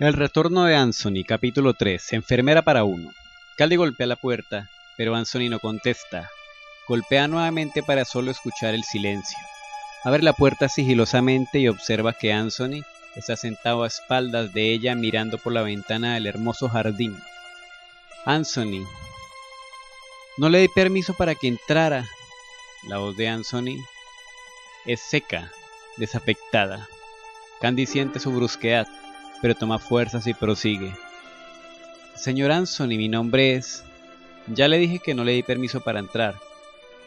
El retorno de Anthony, capítulo 3, enfermera para uno. Candy golpea la puerta, pero Anthony no contesta. Golpea nuevamente para solo escuchar el silencio. Abre la puerta sigilosamente y observa que Anthony está sentado a espaldas de ella mirando por la ventana del hermoso jardín. Anthony, no le di permiso para que entrara. La voz de Anthony es seca, desafectada. Candy siente su brusquedad, pero toma fuerzas y prosigue. Señor Anthony, mi nombre es... Ya le dije que no le di permiso para entrar.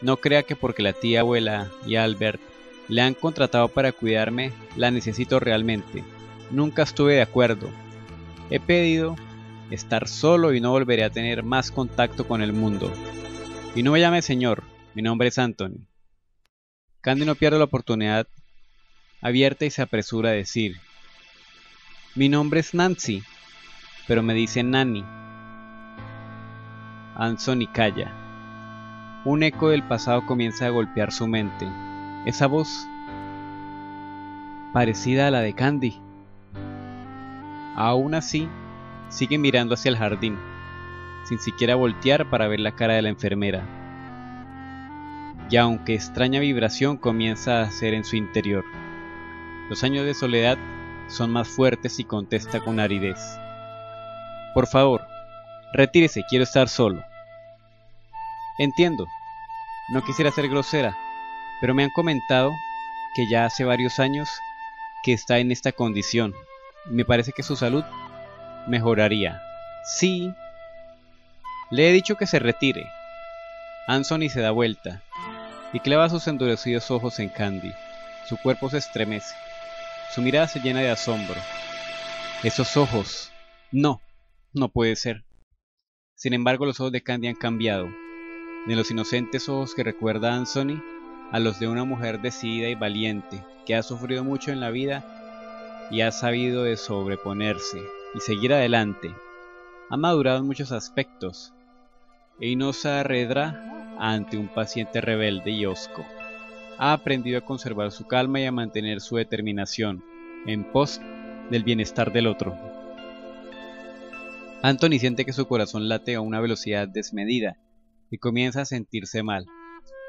No crea que porque la tía abuela y Albert le han contratado para cuidarme, la necesito realmente. Nunca estuve de acuerdo. He pedido estar solo y no volveré a tener más contacto con el mundo. Y no me llame señor, mi nombre es Anthony. Candy no pierde la oportunidad abierta y se apresura a decir... Mi nombre es Nancy, pero me dice Nani. Anthony calla. Un eco del pasado comienza a golpear su mente. Esa voz, parecida a la de Candy. Aún así, sigue mirando hacia el jardín, sin siquiera voltear para ver la cara de la enfermera. Y aunque extraña vibración comienza a hacer en su interior. Los años de soledad son más fuertes y contesta con aridez. Por favor, retírese, quiero estar solo. Entiendo, no quisiera ser grosera, pero me han comentado que ya hace varios años que está en esta condición. Me parece que su salud mejoraría. Sí, le he dicho que se retire. Anthony se da vuelta y clava sus endurecidos ojos en Candy. Su cuerpo se estremece. Su mirada se llena de asombro. Esos ojos. No puede ser. Sin embargo, los ojos de Candy han cambiado. De los inocentes ojos que recuerda a Anthony, a los de una mujer decidida y valiente, que ha sufrido mucho en la vida y ha sabido de sobreponerse y seguir adelante. Ha madurado en muchos aspectos y no se arredra ante un paciente rebelde y hosco. Ha aprendido a conservar su calma y a mantener su determinación en pos del bienestar del otro. Anthony siente que su corazón late a una velocidad desmedida y comienza a sentirse mal.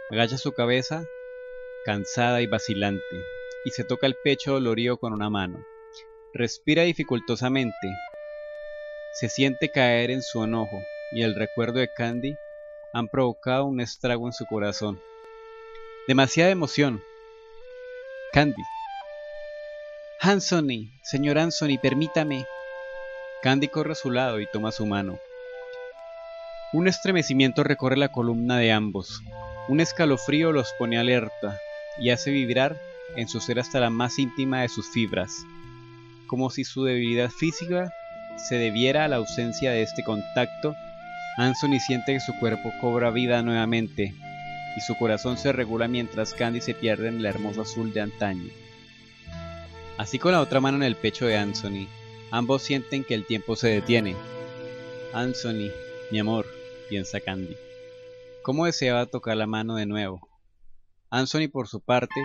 Agacha su cabeza, cansada y vacilante, y se toca el pecho dolorido con una mano. Respira dificultosamente. Se siente caer en su enojo y el recuerdo de Candy han provocado un estrago en su corazón. Demasiada emoción. Candy. Anthony, señor Anthony, permítame. Candy corre a su lado y toma su mano. Un estremecimiento recorre la columna de ambos. Un escalofrío los pone alerta y hace vibrar en su ser hasta la más íntima de sus fibras, como si su debilidad física se debiera a la ausencia de este contacto. Anthony siente que su cuerpo cobra vida nuevamente y su corazón se regula mientras Candy se pierde en el hermoso azul de antaño. Así, con la otra mano en el pecho de Anthony, ambos sienten que el tiempo se detiene. Anthony, mi amor, piensa Candy. ¿Cómo deseaba tocar la mano de nuevo? Anthony, por su parte,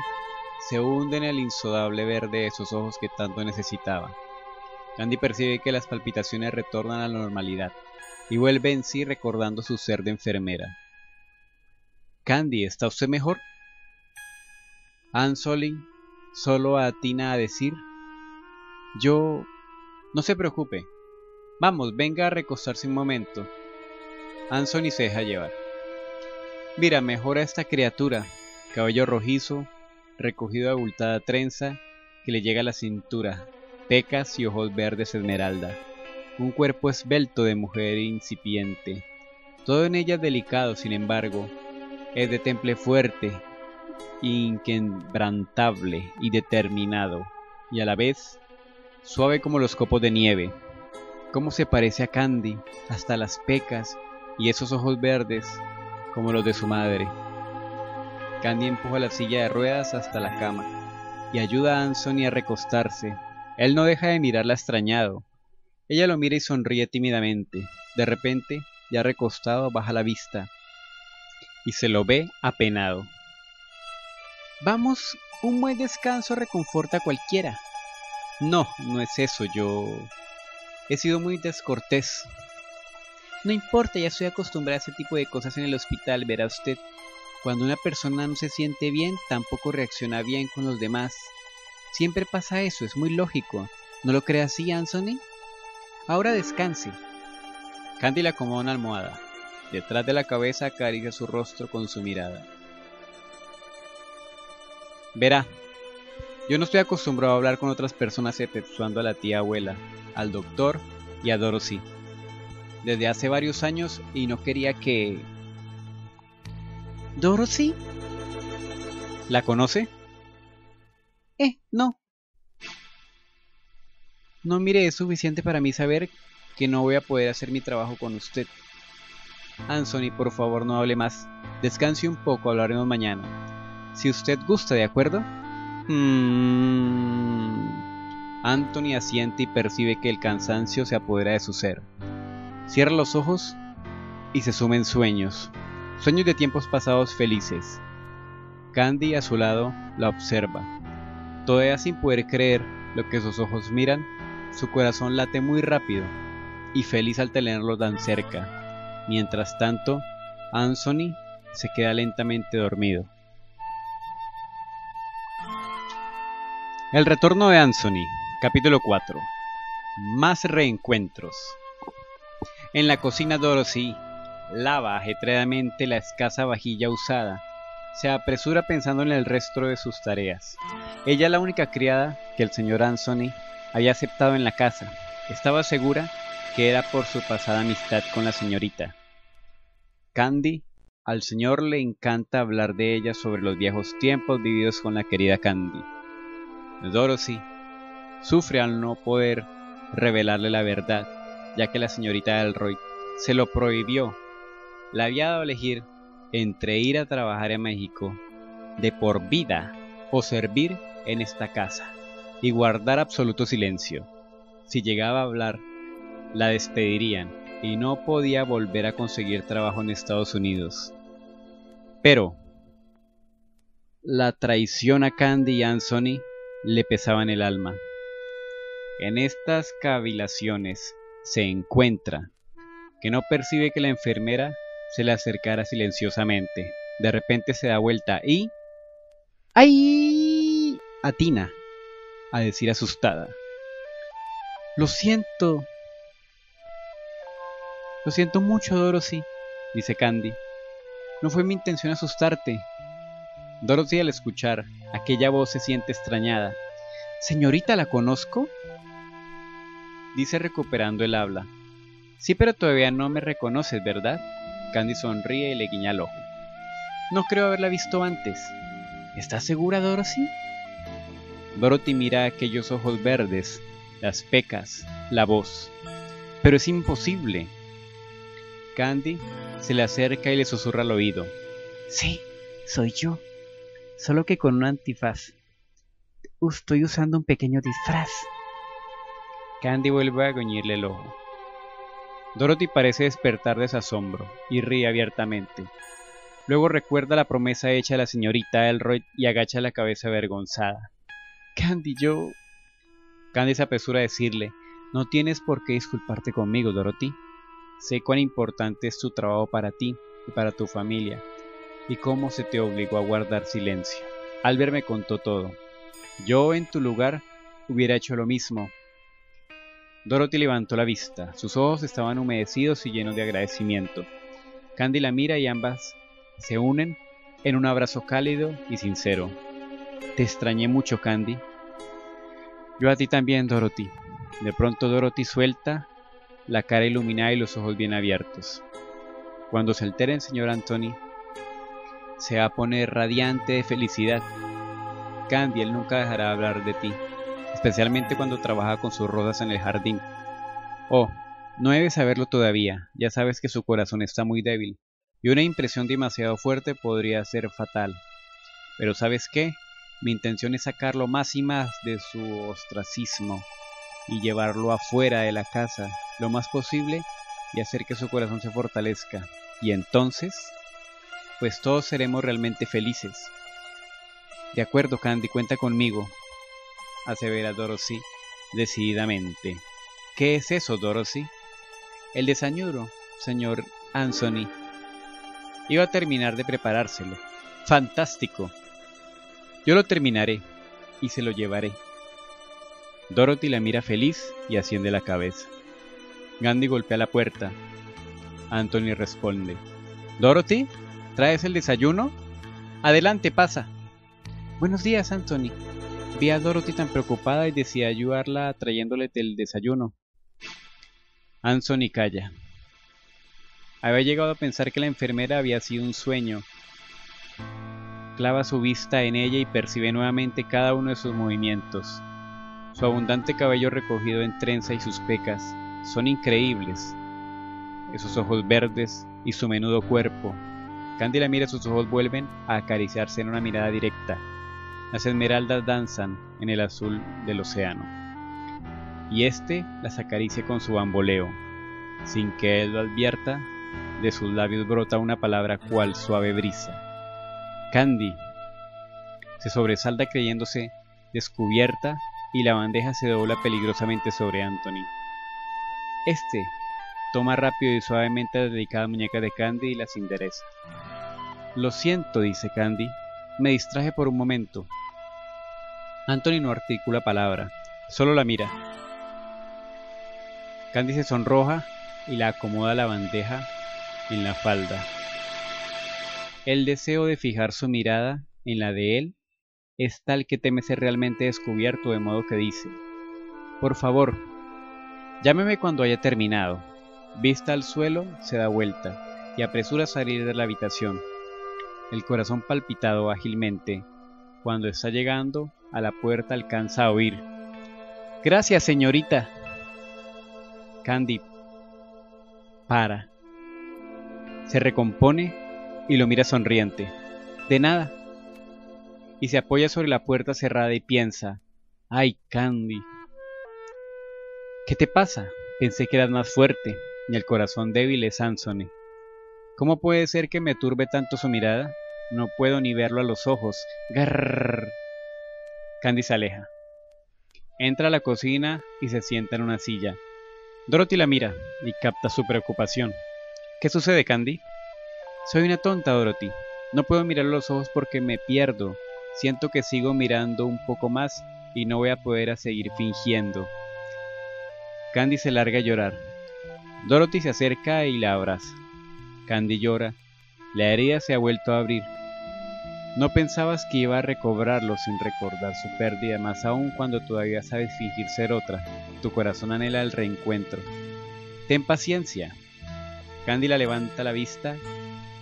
se hunde en el insondable verde de esos ojos que tanto necesitaba. Candy percibe que las palpitaciones retornan a la normalidad y vuelve en sí recordando su ser de enfermera. Candy, ¿está usted mejor? Anthony solo atina a decir: yo... No se preocupe. Vamos, venga a recostarse un momento. Anthony se deja llevar. Mira, mejor a esta criatura. Cabello rojizo, recogido de abultada trenza que le llega a la cintura, pecas y ojos verdes esmeralda. Un cuerpo esbelto de mujer incipiente. Todo en ella delicado, sin embargo. Es de temple fuerte, inquebrantable y determinado, y a la vez suave como los copos de nieve. Cómo se parece a Candy, hasta las pecas y esos ojos verdes como los de su madre. Candy empuja la silla de ruedas hasta la cama y ayuda a Anthony a recostarse. Él no deja de mirarla extrañado. Ella lo mira y sonríe tímidamente. De repente, ya recostado, baja la vista y se lo ve apenado. Vamos, un buen descanso reconforta a cualquiera. No es eso, yo... He sido muy descortés. No importa, ya estoy acostumbrada a ese tipo de cosas en el hospital, verá usted. Cuando una persona no se siente bien, tampoco reacciona bien con los demás. Siempre pasa eso, es muy lógico. ¿No lo cree así, Anthony? Ahora descanse. Candy la acomoda una almohada. Detrás de la cabeza acaricia su rostro con su mirada. Verá, yo no estoy acostumbrado a hablar con otras personas exceptuando a la tía abuela, al doctor y a Dorothy. Desde hace varios años y no quería que... ¿Dorothy? ¿La conoce? No. No, mire, es suficiente para mí saber que no voy a poder hacer mi trabajo con usted. Anthony, por favor, no hable más. Descanse un poco, hablaremos mañana. Si usted gusta, ¿de acuerdo? Anthony asiente y percibe que el cansancio se apodera de su ser. Cierra los ojos y se sume en sueños. Sueños de tiempos pasados felices. Candy a su lado la observa. Todavía sin poder creer lo que sus ojos miran, su corazón late muy rápido y feliz al tenerlo tan cerca. Mientras tanto, Anthony se queda lentamente dormido. El retorno de Anthony, capítulo 4. Más reencuentros. En la cocina, Dorothy lava ajetreadamente la escasa vajilla usada. Se apresura pensando en el resto de sus tareas. Ella es la única criada que el señor Anthony había aceptado en la casa. Estaba segura que era por su pasada amistad con la señorita Candy. Al señor le encanta hablar de ella, sobre los viejos tiempos vividos con la querida Candy. Dorothy sufre al no poder revelarle la verdad, ya que la señorita Elroy se lo prohibió. La había dado a elegir entre ir a trabajar a México de por vida o servir en esta casa y guardar absoluto silencio. Si llegaba a hablar, la despedirían y no podía volver a conseguir trabajo en Estados Unidos. Pero la traición a Candy y Anthony le pesaba en el alma. En estas cavilaciones se encuentra que no percibe que la enfermera se le acercara silenciosamente. De repente se da vuelta y... ¡ay! Atina a decir asustada: lo siento. Lo siento mucho, Dorothy, dice Candy. No fue mi intención asustarte. Dorothy, al escuchar aquella voz, se siente extrañada. Señorita, ¿la conozco?, dice recuperando el habla. Sí, pero todavía no me reconoces, ¿verdad? Candy sonríe y le guiña el ojo. No creo haberla visto antes. ¿Estás segura, Dorothy? Dorothy mira aquellos ojos verdes, las pecas, la voz. Pero es imposible. Candy se le acerca y le susurra al oído. Sí, soy yo. Solo que con un antifaz. Estoy usando un pequeño disfraz. Candy vuelve a guiñarle el ojo. Dorothy parece despertar de desasombro y ríe abiertamente. Luego recuerda la promesa hecha a la señorita Elroy y agacha la cabeza avergonzada. Candy, yo... Candy se apresura a decirle: no tienes por qué disculparte conmigo, Dorothy. Sé cuán importante es tu trabajo para ti y para tu familia, y cómo se te obligó a guardar silencio. Albert me contó todo. Yo, en tu lugar, hubiera hecho lo mismo. Dorothy levantó la vista. Sus ojos estaban humedecidos y llenos de agradecimiento. Candy la mira y ambas se unen en un abrazo cálido y sincero. Te extrañé mucho, Candy. Yo a ti también, Dorothy. De pronto Dorothy suelta, la cara iluminada y los ojos bien abiertos. Cuando se altere el señor Anthony, se va a poner radiante de felicidad. Candy, él nunca dejará de hablar de ti, especialmente cuando trabaja con sus rosas en el jardín. Oh, no debes saberlo todavía, ya sabes que su corazón está muy débil, y una impresión demasiado fuerte podría ser fatal. Pero ¿sabes qué? Mi intención es sacarlo más y más de su ostracismo, y llevarlo afuera de la casa, lo más posible, y hacer que su corazón se fortalezca. Y entonces, pues todos seremos realmente felices. De acuerdo, Candy, cuenta conmigo, asevera Dorothy decididamente. ¿Qué es eso, Dorothy? El desayuno, señor Anthony. Iba a terminar de preparárselo. ¡Fantástico! Yo lo terminaré y se lo llevaré. Dorothy la mira feliz y asciende la cabeza. Candy golpea la puerta. Anthony responde. ¿Dorothy? ¿Traes el desayuno? Adelante, pasa. Buenos días, Anthony. Vi a Dorothy tan preocupada y decidí ayudarla trayéndole el desayuno. Anthony calla. Había llegado a pensar que la enfermera había sido un sueño. Clava su vista en ella y percibe nuevamente cada uno de sus movimientos. Su abundante cabello recogido en trenza y sus pecas son increíbles. Esos ojos verdes y su menudo cuerpo. Candy la mira y sus ojos vuelven a acariciarse en una mirada directa. Las esmeraldas danzan en el azul del océano. Y este las acaricia con su bamboleo. Sin que él lo advierta, de sus labios brota una palabra cual suave brisa. Candy. Se sobresalta creyéndose descubierta y la bandeja se dobla peligrosamente sobre Anthony. Este toma rápido y suavemente las delicadas muñecas de Candy y las endereza. Lo siento, dice Candy. Me distraje por un momento. Anthony no articula palabra, solo la mira. Candy se sonroja y la acomoda la bandeja en la falda. El deseo de fijar su mirada en la de él es tal que teme ser realmente descubierto, de modo que dice: por favor, llámeme cuando haya terminado. Vista al suelo, se da vuelta y apresura a salir de la habitación, el corazón palpitado ágilmente. Cuando está llegando a la puerta alcanza a oír: gracias, señorita. Candy para, se recompone y lo mira sonriente. De nada. Y se apoya sobre la puerta cerrada y piensa: ay, Candy. ¿Qué te pasa? Pensé que eras más fuerte. Y el corazón débil es Anthony. ¿Cómo puede ser que me turbe tanto su mirada? No puedo ni verlo a los ojos. Grrr. Candy se aleja. Entra a la cocina y se sienta en una silla. Dorothy la mira y capta su preocupación. ¿Qué sucede, Candy? Soy una tonta, Dorothy. No puedo mirar los ojos porque me pierdo. Siento que sigo mirando un poco más y no voy a poder seguir fingiendo. Candy se larga a llorar. Dorothy se acerca y la abraza. Candy llora. La herida se ha vuelto a abrir. No pensabas que iba a recobrarlo sin recordar su pérdida, más aún cuando todavía sabes fingir ser otra. Tu corazón anhela el reencuentro. Ten paciencia. Candy la levanta la vista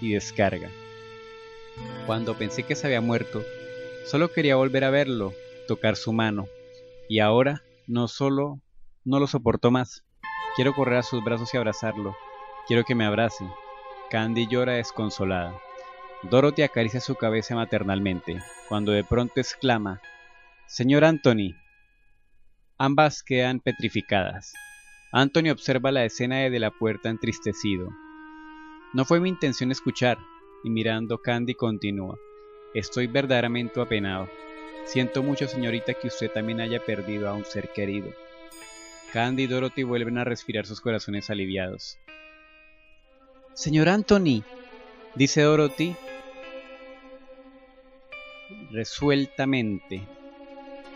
y descarga. Cuando pensé que se había muerto, solo quería volver a verlo, tocar su mano. Y ahora no lo soporto más. Quiero correr a sus brazos y abrazarlo. Quiero que me abrace. Candy llora desconsolada. Dorothy acaricia su cabeza maternalmente, cuando de pronto exclama: señor Anthony. Ambas quedan petrificadas. Anthony observa la escena desde la puerta entristecido. No fue mi intención escuchar. Y mirando Candy continúa: estoy verdaderamente apenado. Siento mucho, señorita, que usted también haya perdido a un ser querido. Candy y Dorothy vuelven a respirar sus corazones aliviados. Señor Anthony, dice Dorothy resueltamente.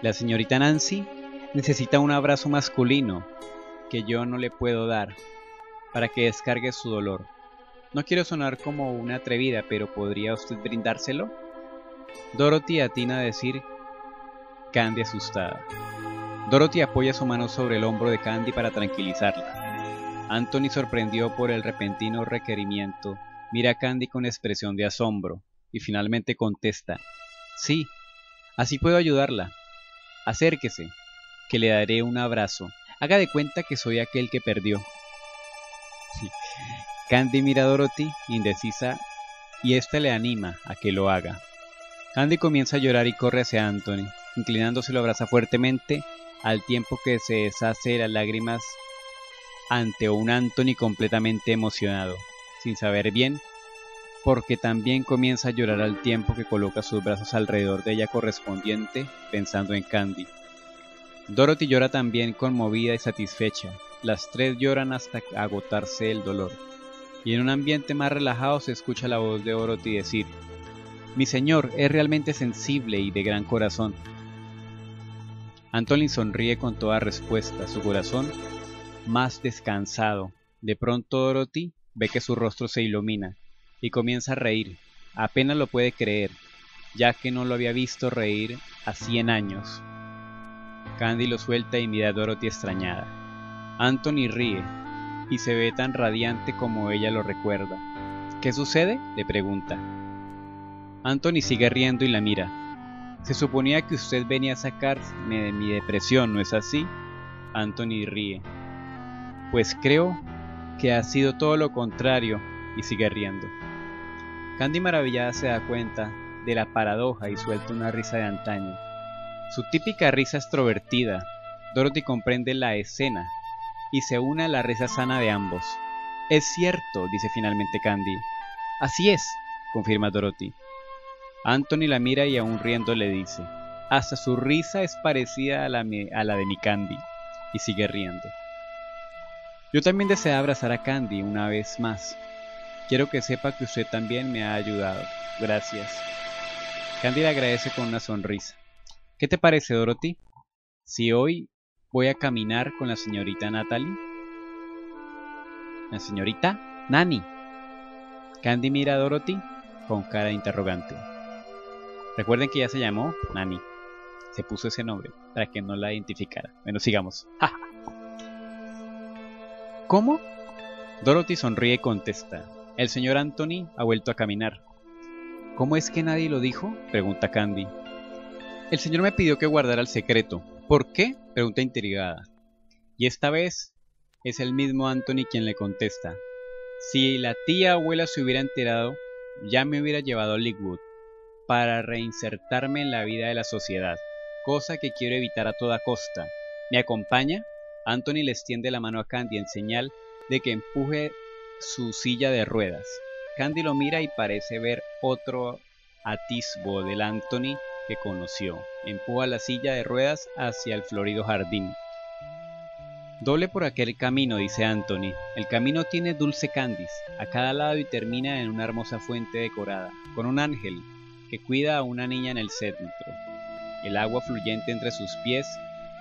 La señorita Nancy necesita un abrazo masculino que yo no le puedo dar para que descargue su dolor. No quiero sonar como una atrevida, pero ¿podría usted brindárselo? Dorothy atina a decir Candy asustada. Dorothy apoya su mano sobre el hombro de Candy para tranquilizarla. Anthony, sorprendido por el repentino requerimiento, mira a Candy con expresión de asombro y finalmente contesta: sí, así puedo ayudarla. Acérquese, que le daré un abrazo. Haga de cuenta que soy aquel que perdió. Sí. Candy mira a Dorothy, indecisa, y ésta le anima a que lo haga. Candy comienza a llorar y corre hacia Anthony. Inclinándose lo abraza fuertemente, al tiempo que se deshace de las lágrimas ante un Anthony completamente emocionado, sin saber bien, porque también comienza a llorar al tiempo que coloca sus brazos alrededor de ella correspondiente, pensando en Candy. Dorothy llora también, conmovida y satisfecha, Las tres lloran hasta agotarse el dolor, y en un ambiente más relajado se escucha la voz de Dorothy decir: «Mi señor es realmente sensible y de gran corazón». Anthony sonríe con toda respuesta, su corazón más descansado. De pronto Dorothy ve que su rostro se ilumina y comienza a reír. Apenas lo puede creer, ya que no lo había visto reír a 100 años. Candy lo suelta y mira a Dorothy extrañada. Anthony ríe y se ve tan radiante como ella lo recuerda. ¿Qué sucede?, le pregunta. Anthony sigue riendo y la mira. Se suponía que usted venía a sacarme de mi depresión, ¿no es así? Anthony ríe. Pues creo que ha sido todo lo contrario, y sigue riendo. Candy maravillada se da cuenta de la paradoja y suelta una risa de antaño. Su típica risa extrovertida. Dorothy comprende la escena y se une a la risa sana de ambos. Es cierto, dice finalmente Candy. Así es, confirma Dorothy. Anthony la mira y aún riendo le dice: hasta su risa es parecida a la de mi Candy, y sigue riendo. Yo también deseo abrazar a Candy una vez más. Quiero que sepa que usted también me ha ayudado. Gracias. Candy le agradece con una sonrisa. ¿Qué te parece, Dorothy, si hoy voy a caminar con la señorita Natalie? ¿La señorita Nani? Candy mira a Dorothy con cara de interrogante. Recuerden que ya se llamó Nani. Se puso ese nombre para que no la identificara. Bueno, sigamos. ¿Cómo? Dorothy sonríe y contesta: el señor Anthony ha vuelto a caminar. ¿Cómo es que nadie lo dijo?, pregunta Candy. El señor me pidió que guardara el secreto. ¿Por qué?, pregunta intrigada. Y esta vez es el mismo Anthony quien le contesta: si la tía abuela se hubiera enterado, ya me hubiera llevado a Lakewood para reinsertarme en la vida de la sociedad, cosa que quiero evitar a toda costa. ¿Me acompaña? Anthony le extiende la mano a Candy en señal de que empuje su silla de ruedas. Candy lo mira y parece ver otro atisbo del Anthony que conoció. Empuja la silla de ruedas hacia el florido jardín. Doble por aquel camino, dice Anthony. El camino tiene dulce cándis a cada lado y termina en una hermosa fuente decorada, con un ángel que cuida a una niña en el centro. El agua fluyente entre sus pies,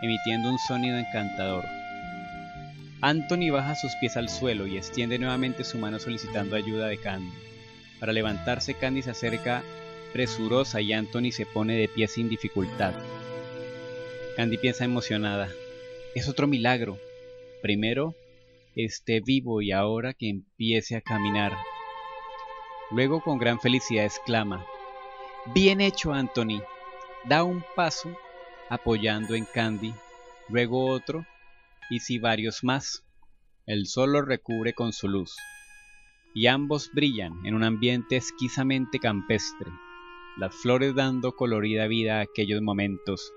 emitiendo un sonido encantador. Anthony baja sus pies al suelo y extiende nuevamente su mano solicitando ayuda de Candy. Para levantarse, Candy se acerca presurosa y Anthony se pone de pie sin dificultad. Candy piensa emocionada: es otro milagro. Primero, esté vivo y ahora que empiece a caminar. Luego, con gran felicidad, exclama: bien hecho, Anthony. Da un paso apoyando en Candy, luego otro, y si varios más. El sol los recubre con su luz, y ambos brillan en un ambiente exquisamente campestre, las flores dando colorida vida a aquellos momentos.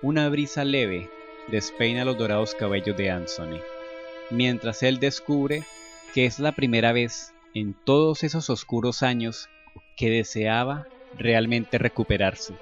Una brisa leve despeina los dorados cabellos de Anthony, mientras él descubre que es la primera vez en todos esos oscuros años que deseaba realmente recuperarse.